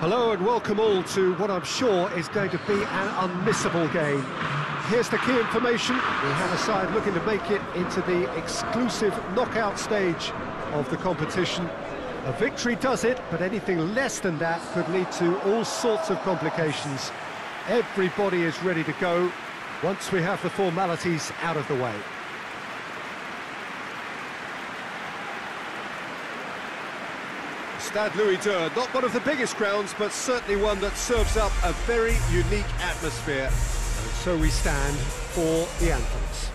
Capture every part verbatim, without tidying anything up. Hello and welcome all to what I'm sure is going to be an unmissable game. Here's the key information. We have a side looking to make it into the exclusive knockout stage of the competition. A victory does it, but anything less than that could lead to all sorts of complications. Everybody is ready to go once we have the formalities out of the way. Stade Louis two, not one of the biggest grounds, but certainly one that serves up a very unique atmosphere. And so we stand for the anthems.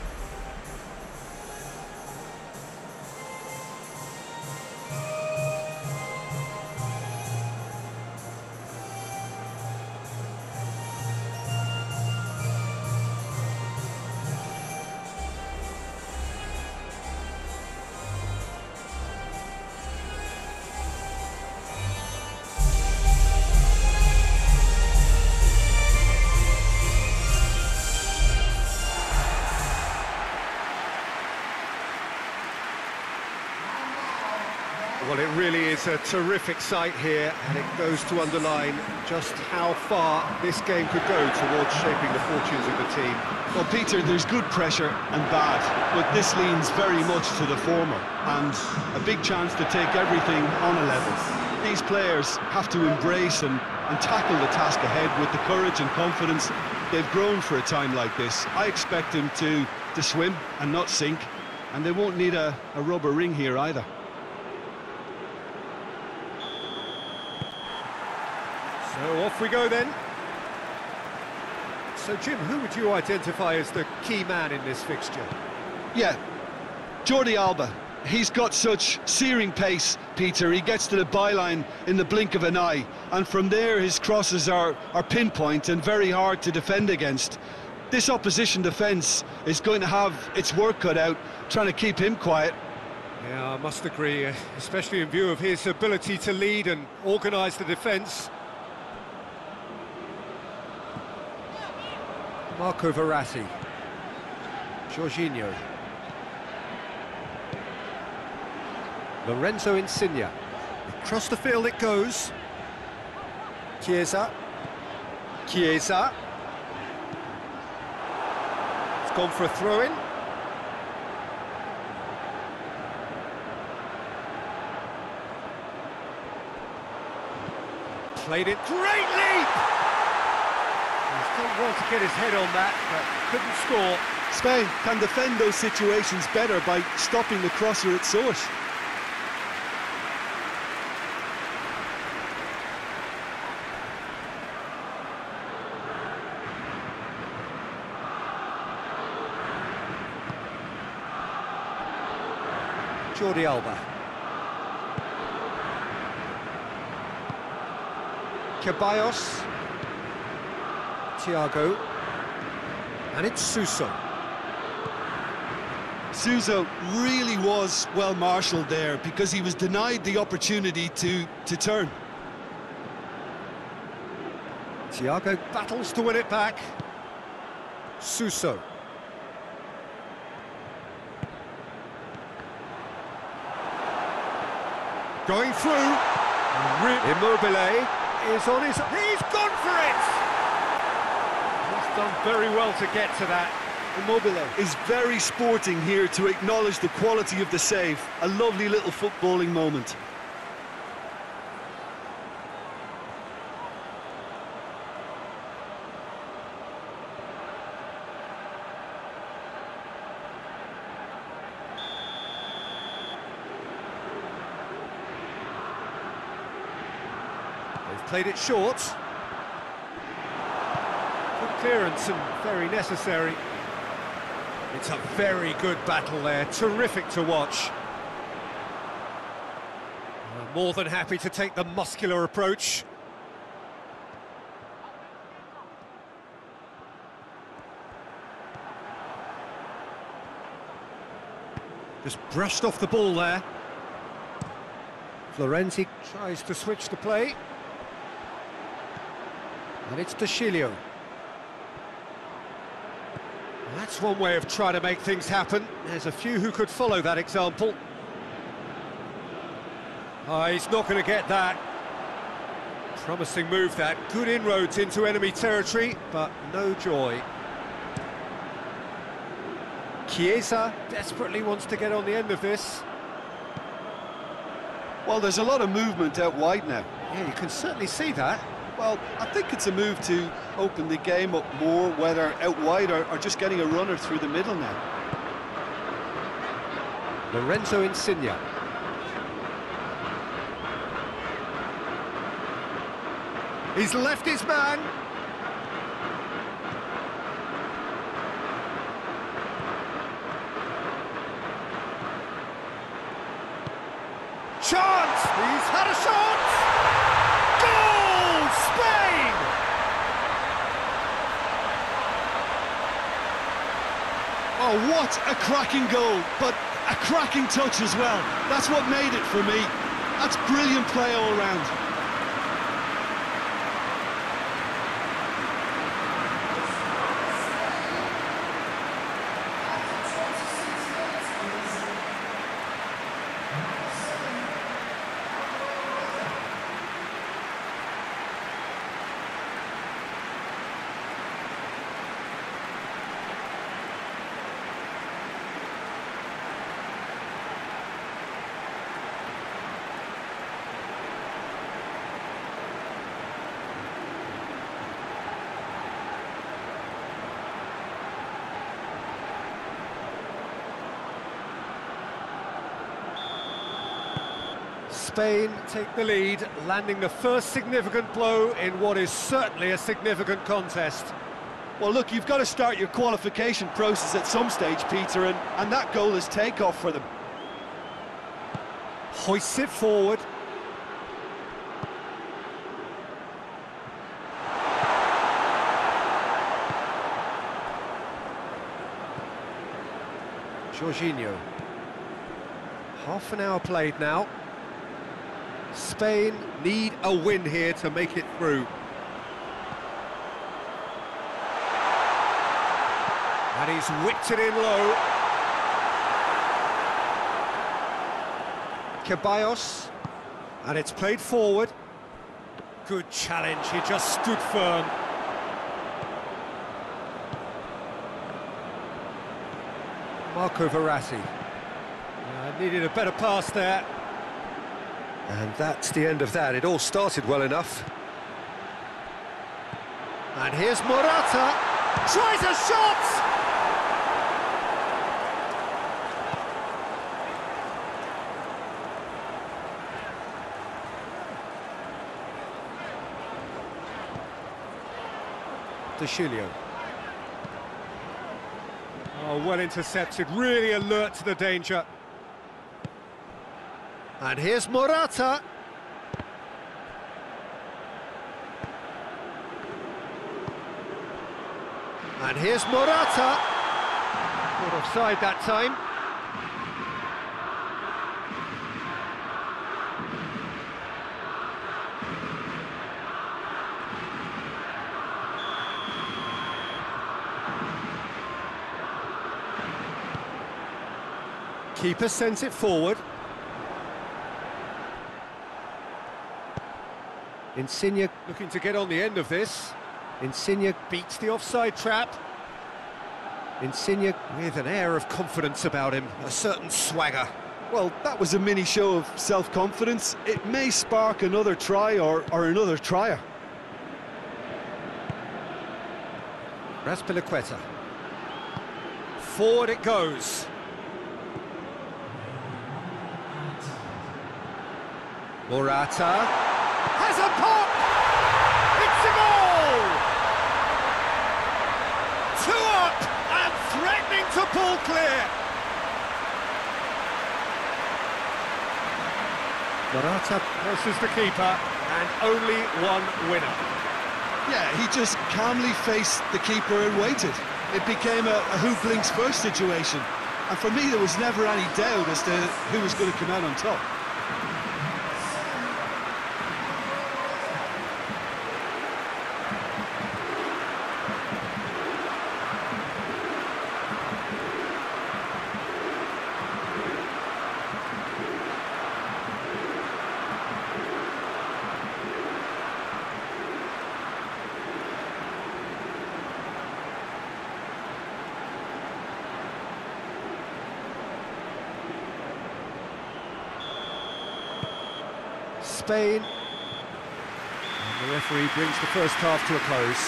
Well, it really is a terrific sight here, and it goes to underline just how far this game could go towards shaping the fortunes of the team. Well, Peter, there's good pressure and bad, but this leans very much to the former, and a big chance to take everything on a level. These players have to embrace and, and tackle the task ahead with the courage and confidence they've grown for a time like this. I expect them to, to swim and not sink, and they won't need a, a rubber ring here either. So off we go then. So Jim, who would you identify as the key man in this fixture? Yeah, Jordi Alba. He's got such searing pace, Peter. He gets to the byline in the blink of an eye, and from there his crosses are, are pinpoint and very hard to defend against. This opposition defence is going to have its work cut out, trying to keep him quiet. Yeah, I must agree, especially in view of his ability to lead and organise the defence. Marco Verratti, Jorginho, Lorenzo Insigne, across the field it goes, Chiesa, Chiesa, it's gone for a throw-in. Played it greatly! Well, to get his head on that, but couldn't score. Spain can defend those situations better by stopping the crosser at source. Jordi Alba. Ceballos. Thiago, and it's Suso. Suso really was well marshalled there, because he was denied the opportunity to, to turn. Thiago battles to win it back. Suso. Going through. Immobile is on his... He's gone for it! Done very well to get to that. Immobile is very sporting here to acknowledge the quality of the save. A lovely little footballing moment. They've played it short. Clearance and very necessary. It's a very good battle there, terrific to watch. I'm more than happy to take the muscular approach. Just brushed off the ball there. Florenzi tries to switch the play. And it's De Ciglio. That's one way of trying to make things happen. There's a few who could follow that example. Oh, he's not going to get that. Promising move that, good inroads into enemy territory, but no joy. Chiesa desperately wants to get on the end of this. Well, there's a lot of movement out wide now. Yeah, you can certainly see that. Well, I think it's a move to open the game up more, whether out wide or, or just getting a runner through the middle now. Lorenzo Insigne. He's left his man. Chance! He's had a shot! Goal! Spain! Oh, what a cracking goal, but a cracking touch as well. That's what made it for me. That's brilliant play all round. Spain take the lead, landing the first significant blow in what is certainly a significant contest. Well, look, you've got to start your qualification process at some stage, Peter, and, and that goal is takeoff for them. Hoists it forward. Jorginho. Half an hour played now. Spain need a win here to make it through. And he's whipped it in low. Ceballos, and it's played forward. Good challenge, he just stood firm. Marco Verratti. Uh, needed a better pass there. And that's the end of that. It all started well enough. And here's Morata. Tries a shot! De Ciglio. Oh, well intercepted. Really alert to the danger. And here's Morata. And here's Morata. Caught offside that time. Keeper sends it forward. Insigne looking to get on the end of this. Insigne beats the offside trap. Insigne with an air of confidence about him, a certain swagger. Well, that was a mini show of self-confidence. It may spark another try or, or another trier. Raspalicueta. Forward it goes. Morata. Has a pop! It's a goal! Two up and threatening to pull clear. Morata versus the keeper, and only one winner. Yeah, he just calmly faced the keeper and waited. It became a, a who blinks first situation. And for me, there was never any doubt as to who was going to come out on top. Spain. And the referee brings the first half to a close.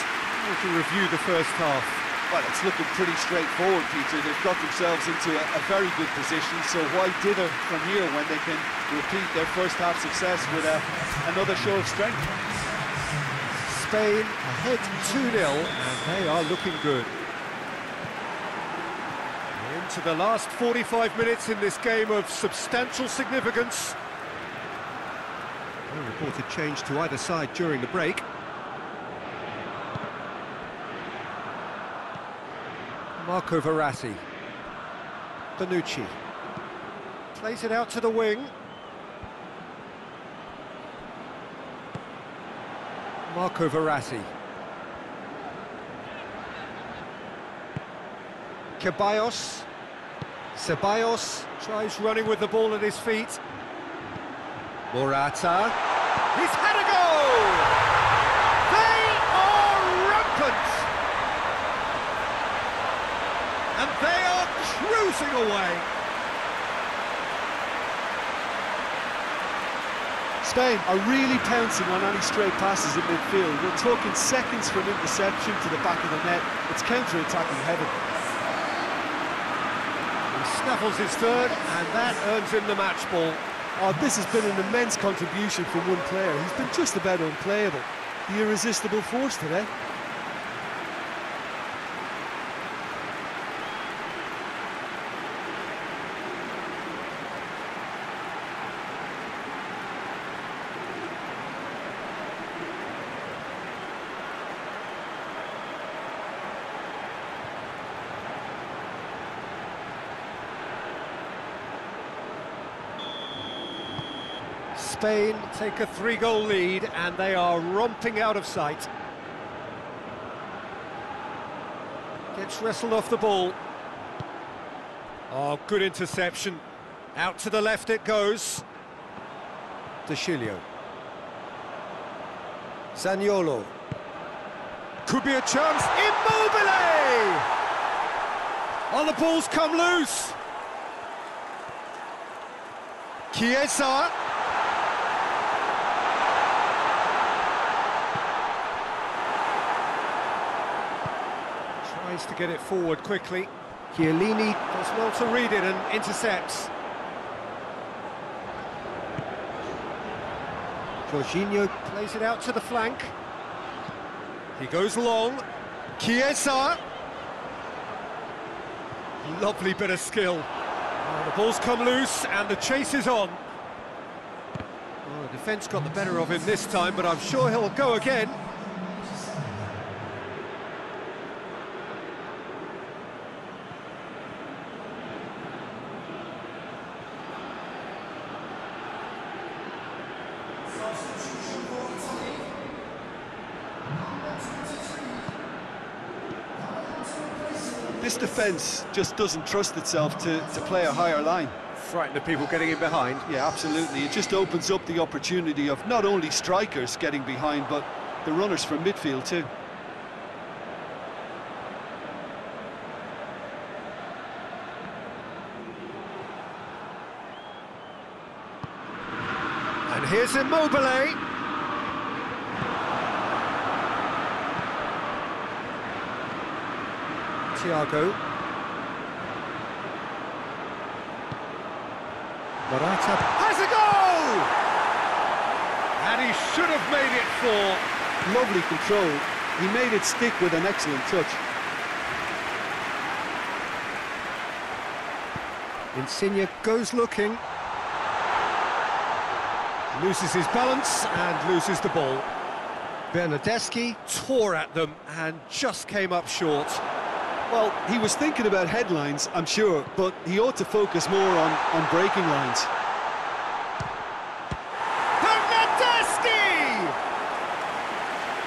We can review the first half. Well, it's looking pretty straightforward, Peter. They've got themselves into a, a very good position, so why dither from here when they can repeat their first half success with a, another show of strength? Spain ahead two nil, and they are looking good. Into the last forty-five minutes in this game of substantial significance. No reported change to either side during the break. Marco Verratti. Bonucci. Plays it out to the wing. Marco Verratti. Ceballos. Ceballos tries running with the ball at his feet. Morata. He's had a goal! They are rampant! And they are cruising away. Spain are really pouncing on any stray passes in midfield. We're talking seconds from interception to the back of the net. It's counter-attacking heaven. He snaffles his third, and that earns him the match ball. Oh, this has been an immense contribution from one player. He's been just about unplayable. The irresistible force today. Spain take a three-goal lead, and they are romping out of sight. Gets wrestled off the ball. Oh, good interception. Out to the left it goes. De Ciglio. Zaniolo. Could be a chance. Immobile! Oh, the ball's come loose. Chiesa. To get it forward quickly. Chiellini does well to read it and intercepts. Jorginho plays it out to the flank. He goes long. Chiesa. Lovely bit of skill. Oh, the ball's come loose and the chase is on. Oh, the defence got the better of him this time, but I'm sure he'll go again. This defence just doesn't trust itself to, to play a higher line. Frightened of people getting in behind. Yeah, absolutely. It just opens up the opportunity of not only strikers getting behind, but the runners from midfield too. And here's Immobile. Thiago. Morata has a goal! And he should have made it four. Lovely control. He made it stick with an excellent touch. Insigne goes looking. Loses his balance and loses the ball. Bernardeschi tore at them and just came up short. Well, he was thinking about headlines, I'm sure, but he ought to focus more on, on breaking lines. Bernardeschi!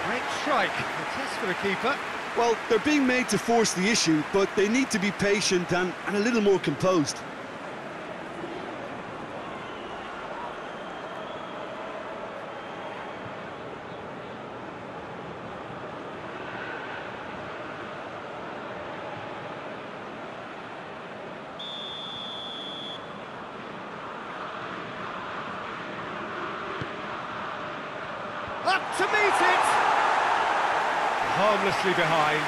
Great strike, a test for the keeper. Well, they're being made to force the issue, but they need to be patient and, and a little more composed. to meet it. Harmlessly behind.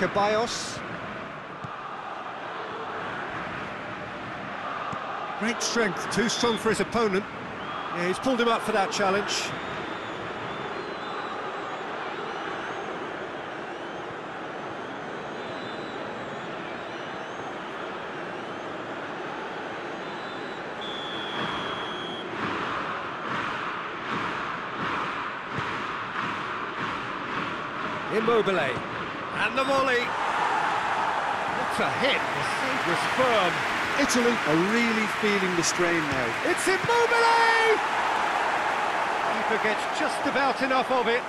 Ceballos. Great strength, too strong for his opponent. Yeah, he's pulled him up for that challenge. Immobile, and the volley. What a hit, the save was firm. Italy are really feeling the strain now. It's Immobile! Keeper gets just about enough of it.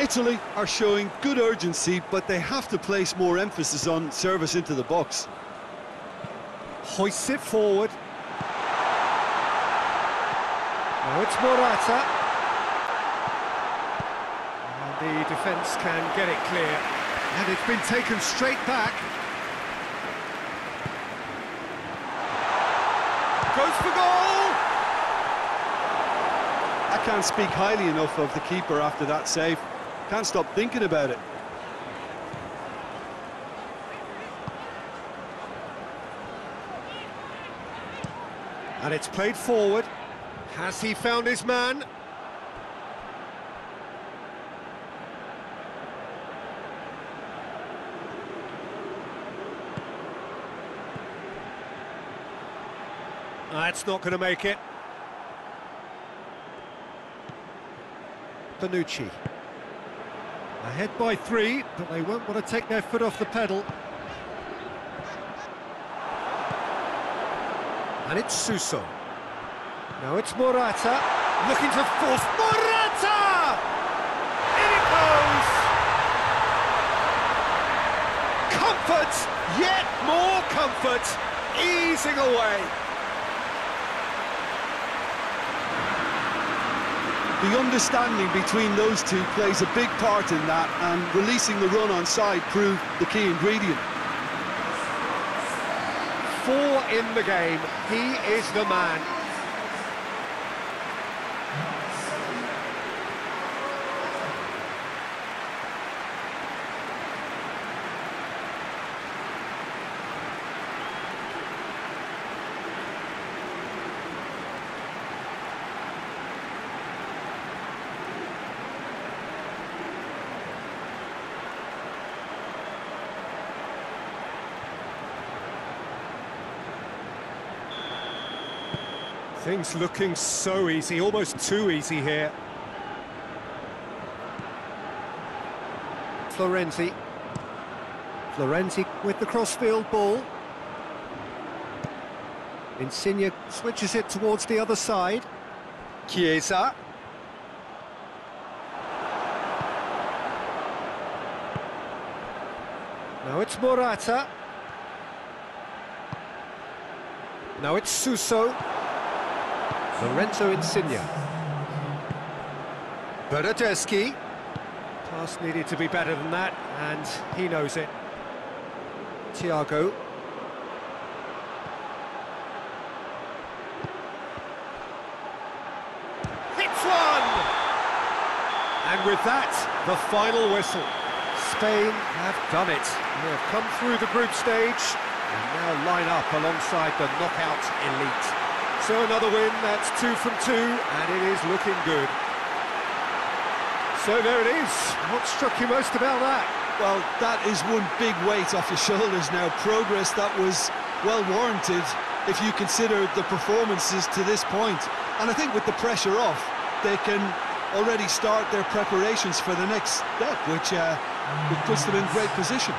Italy are showing good urgency, but they have to place more emphasis on service into the box. Hoists it forward. Now it's Morata. And the defence can get it clear. And it's been taken straight back. Goes for goal! I can't speak highly enough of the keeper after that save. Can't stop thinking about it. And it's played forward. Has he found his man? That's not going to make it. Bonucci. Ahead by three, but they won't want to take their foot off the pedal. And it's Suso. Now it's Morata. Looking to force Morata! In it goes! Comfort! Yet more comfort! Easing away. The understanding between those two plays a big part in that, and releasing the run on side proved the key ingredient. Four in the game, he is the man. Things looking so easy, almost too easy here. Florenzi. Florenzi with the crossfield ball. Insigne switches it towards the other side. Chiesa. Now it's Morata. Now it's Suso. Lorenzo Insigne. Bernardeschi. Pass needed to be better than that, and he knows it. Thiago. Hits one! And with that, the final whistle. Spain have done it. They have come through the group stage and now line up alongside the knockout elite. So another win, that's two from two, and it is looking good. So there it is. What struck you most about that? Well, that is one big weight off your shoulders now. Progress that was well warranted if you consider the performances to this point. And I think with the pressure off, they can already start their preparations for the next step, which, uh, which puts them in great position.